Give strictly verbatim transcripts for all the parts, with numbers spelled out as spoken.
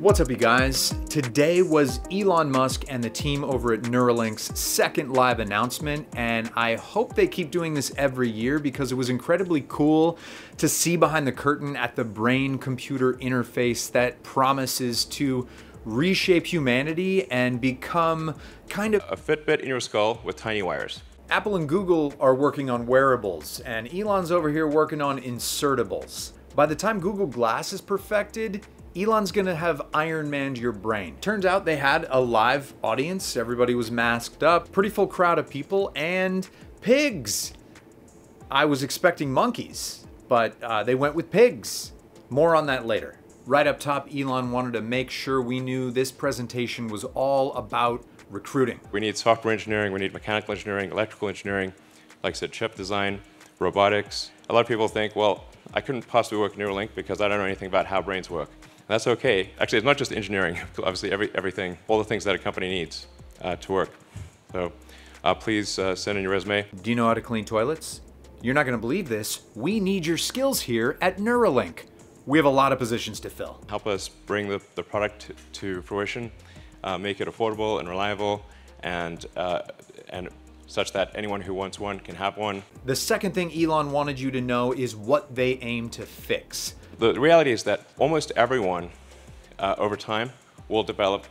What's up, you guys? Today was Elon Musk and the team over at Neuralink's second live announcement, and I hope they keep doing this every year because it was incredibly cool to see behind the curtain at the brain-computer interface that promises to reshape humanity and become kind of a Fitbit in your skull with tiny wires. Apple and Google are working on wearables, and Elon's over here working on insertables. By the time Google Glass is perfected, Elon's gonna have Iron Man'd your brain. Turns out they had a live audience. Everybody was masked up, pretty full crowd of people, and pigs. I was expecting monkeys, but uh, they went with pigs. More on that later. Right up top, Elon wanted to make sure we knew this presentation was all about recruiting. We need software engineering, we need mechanical engineering, electrical engineering, like I said, chip design, robotics. A lot of people think, well, I couldn't possibly work at Neuralink because I don't know anything about how brains work. And that's okay. Actually, it's not just engineering, obviously every, everything, all the things that a company needs uh, to work. So uh, please uh, send in your resume. Do you know how to clean toilets? You're not gonna believe this. We need your skills here at Neuralink. We have a lot of positions to fill. Help us bring the, the product to fruition, uh, make it affordable and reliable, and, uh, and such that anyone who wants one can have one. The second thing Elon wanted you to know is what they aim to fix. The reality is that almost everyone uh, over time will develop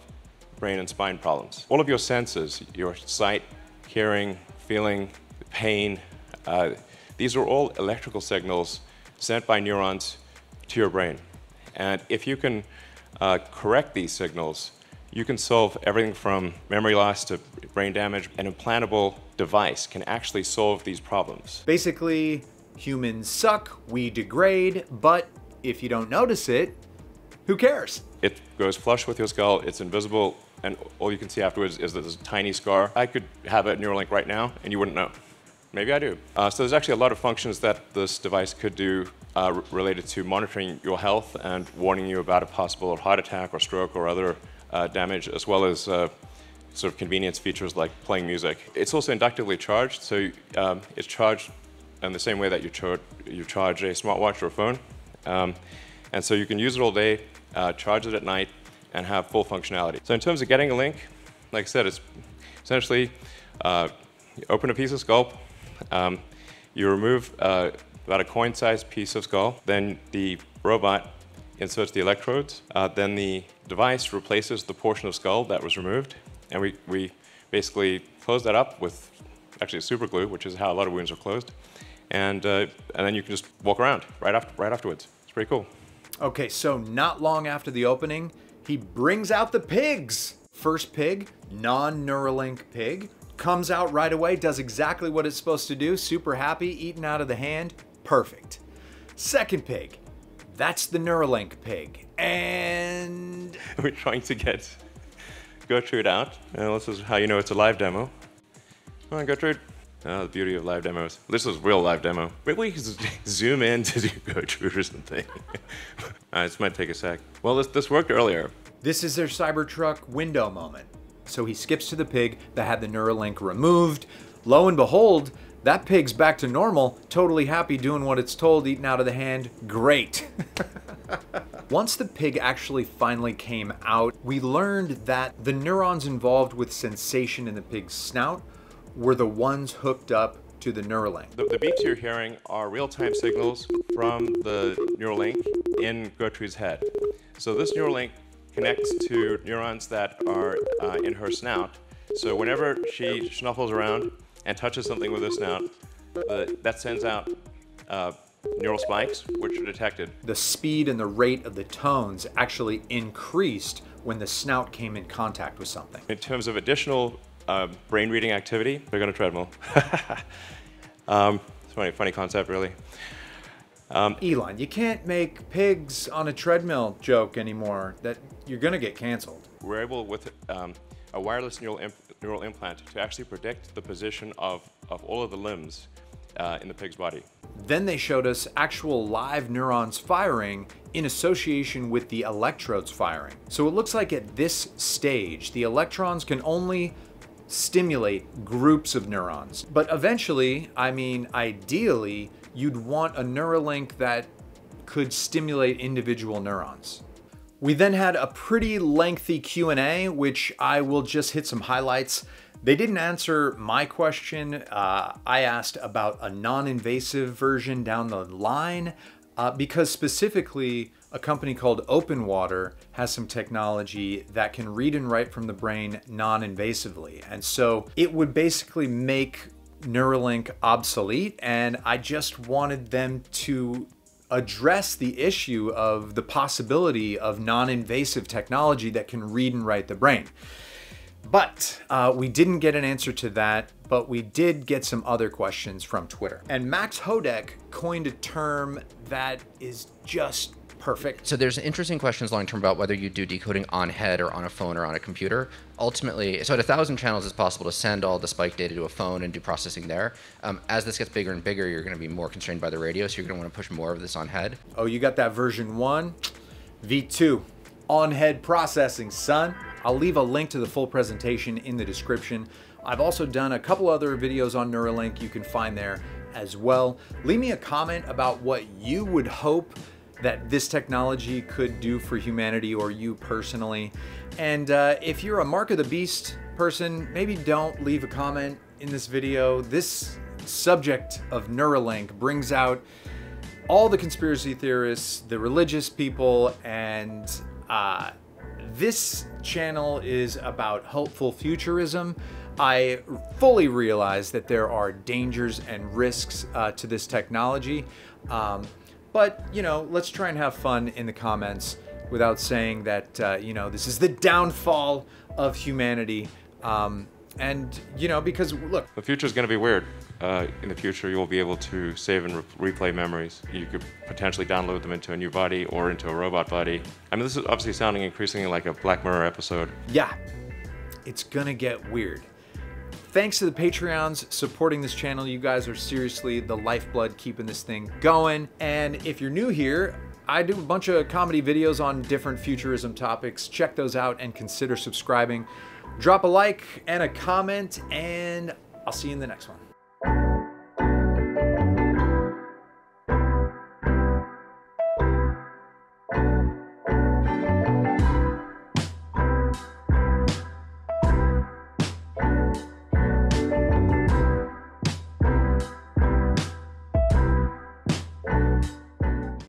brain and spine problems. All of your senses, your sight, hearing, feeling, pain, uh, these are all electrical signals sent by neurons to your brain. And if you can uh, correct these signals, you can solve everything from memory loss to brain damage. An implantable device can actually solve these problems. Basically, humans suck, we degrade, but if you don't notice it, who cares? It goes flush with your skull, it's invisible, and all you can see afterwards is this tiny scar. I could have a Neuralink right now, and you wouldn't know. Maybe I do. Uh, so there's actually a lot of functions that this device could do uh, related to monitoring your health and warning you about a possible heart attack or stroke or other Uh, damage, as well as uh, sort of convenience features like playing music. It's also inductively charged, so um, it's charged in the same way that you, char you charge a smartwatch or a phone. Um, and so you can use it all day, uh, charge it at night, and have full functionality. So in terms of getting a link, like I said, it's essentially uh, you open a piece of skull, um, you remove uh, about a coin-sized piece of skull, then the robot inserts the electrodes, uh, then the device replaces the portion of skull that was removed, and we, we basically close that up with actually super glue, which is how a lot of wounds are closed, and, uh, and then you can just walk around right, after, right afterwards. It's pretty cool. Okay, so not long after the opening, he brings out the pigs. First pig, non-Neuralink pig, comes out right away, does exactly what it's supposed to do, super happy, eaten out of the hand, perfect. Second pig. That's the Neuralink pig, and we're trying to get Gertrude out. And this is how you know it's a live demo. Come on, Gertrude. Oh, the beauty of live demos. This is real live demo. Maybe we can zoom in to do Gertrude or something. All right, this might take a sec. Well, this, this worked earlier. This is their Cybertruck window moment. So he skips to the pig that had the Neuralink removed. Lo and behold, that pig's back to normal, totally happy, doing what it's told, eating out of the hand, great. Once the pig actually finally came out, we learned that the neurons involved with sensation in the pig's snout were the ones hooked up to the Neuralink. The, the beeps you're hearing are real-time signals from the Neuralink in Gertrude's head. So this Neuralink connects to neurons that are uh, in her snout. So whenever she snuffles around and touches something with her snout, uh, that sends out uh, neural spikes, which are detected. The speed and the rate of the tones actually increased when the snout came in contact with something. In terms of additional uh, brain reading activity, they're gonna treadmill. um, it's a funny, funny concept, really. Um, Elon, you can't make pigs on a treadmill joke anymore. That you're gonna get canceled. We're able with um, a wireless neural imp neural implant to actually predict the position of, of all of the limbs uh, in the pig's body. Then they showed us actual live neurons firing in association with the electrodes firing. So it looks like at this stage, the electrons can only stimulate groups of neurons. But eventually, I mean, ideally, you'd want a Neuralink that could stimulate individual neurons. We then had a pretty lengthy Q and A, which I will just hit some highlights. They didn't answer my question. Uh, I asked about a non-invasive version down the line uh, because specifically a company called Open Water has some technology that can read and write from the brain non-invasively. And so it would basically make Neuralink obsolete, and I just wanted them to address the issue of the possibility of non-invasive technology that can read and write the brain. But uh, we didn't get an answer to that, but we did get some other questions from Twitter. And Max Hodek coined a term that is just perfect. So there's interesting questions long-term about whether you do decoding on head or on a phone or on a computer. Ultimately, so at a thousand channels, it's possible to send all the spike data to a phone and do processing there. Um, as this gets bigger and bigger, you're gonna be more constrained by the radio, so you're gonna wanna push more of this on head. Oh, you got that version one, V two, on head processing, son. I'll leave a link to the full presentation in the description. I've also done a couple other videos on Neuralink you can find there as well. Leave me a comment about what you would hope that this technology could do for humanity or you personally. And uh, if you're a Mark of the Beast person, maybe don't leave a comment in this video. This subject of Neuralink brings out all the conspiracy theorists, the religious people, and uh, this channel is about hopeful futurism. I fully realize that there are dangers and risks uh, to this technology. Um, But, you know, let's try and have fun in the comments without saying that, uh, you know, this is the downfall of humanity. Um, and, you know, because, look. The future is going to be weird. Uh, in the future, you will be able to save and re replay memories. You could potentially download them into a new body or into a robot body. I mean, this is obviously sounding increasingly like a Black Mirror episode. Yeah, it's going to get weird. Thanks to the Patreons supporting this channel. You guys are seriously the lifeblood keeping this thing going. And if you're new here, I do a bunch of comedy videos on different futurism topics. Check those out and consider subscribing. Drop a like and a comment, and I'll see you in the next one.